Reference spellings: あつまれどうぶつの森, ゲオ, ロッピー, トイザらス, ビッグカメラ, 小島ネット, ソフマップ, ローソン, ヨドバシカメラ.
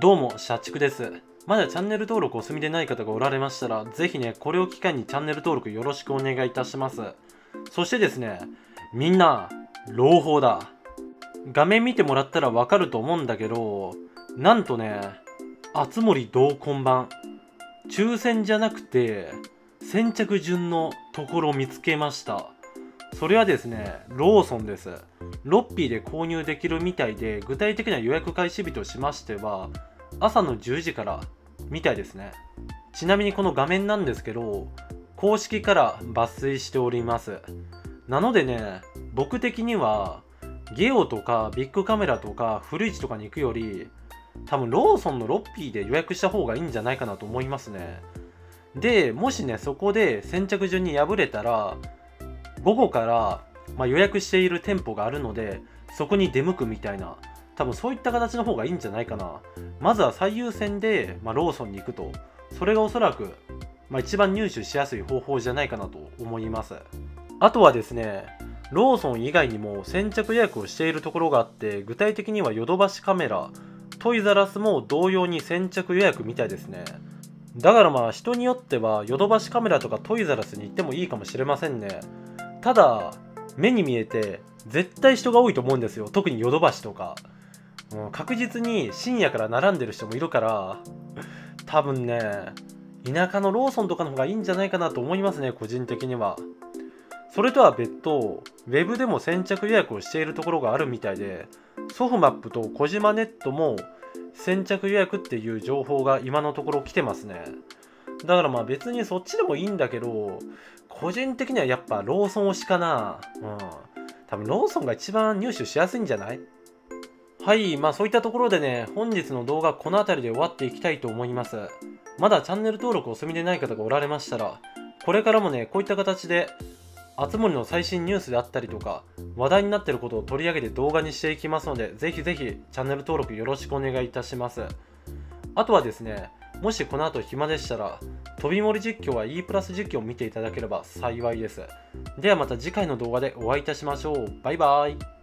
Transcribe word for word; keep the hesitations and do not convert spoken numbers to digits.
どうも、社畜です。まだチャンネル登録お済みでない方がおられましたら、ぜひね、これを機会にチャンネル登録よろしくお願いいたします。そしてですね、みんな、朗報だ。画面見てもらったらわかると思うんだけど、なんとね、あつ森同梱版。抽選じゃなくて、先着順のところを見つけました。それはですね、ローソンです。ロッピーで購入できるみたいで、具体的な予約開始日としましては、朝のじゅうじからみたいですね。ちなみにこの画面なんですけど、公式から抜粋しております。なのでね、僕的には、ゲオとかビッグカメラとか古市とかに行くより、多分ローソンのロッピーで予約した方がいいんじゃないかなと思いますね。で、もしね、そこで先着順に敗れたら、午後から、まあ、予約している店舗があるので、そこに出向くみたいな、多分そういった形の方がいいんじゃないかな。まずは最優先で、まあ、ローソンに行くと。それがおそらく、まあ、一番入手しやすい方法じゃないかなと思います。あとはですね、ローソン以外にも先着予約をしているところがあって、具体的にはヨドバシカメラ、トイザらスも同様に先着予約みたいですね。だからまあ人によってはヨドバシカメラとかトイザらスに行ってもいいかもしれませんね。ただ、目に見えて絶対人が多いと思うんですよ。特にヨドバシとか、うん、確実に深夜から並んでる人もいるから、多分ね、田舎のローソンとかの方がいいんじゃないかなと思いますね、個人的には。それとは別途、ウェブでも先着予約をしているところがあるみたいで、ソフマップと小島ネットも先着予約っていう情報が今のところ来てますね。だからまあ別にそっちでもいいんだけど、個人的にはやっぱローソン推しかな。うん。多分ローソンが一番入手しやすいんじゃない？はい、まあそういったところでね、本日の動画この辺りで終わっていきたいと思います。まだチャンネル登録お済みでない方がおられましたら、これからもね、こういった形で、あつ森の最新ニュースであったりとか、話題になっていることを取り上げて動画にしていきますので、ぜひぜひチャンネル登録よろしくお願いいたします。あとはですね、もしこの後暇でしたら、飛び森実況や E プラス実況を見ていただければ幸いです。ではまた次回の動画でお会いいたしましょう。バイバーイ。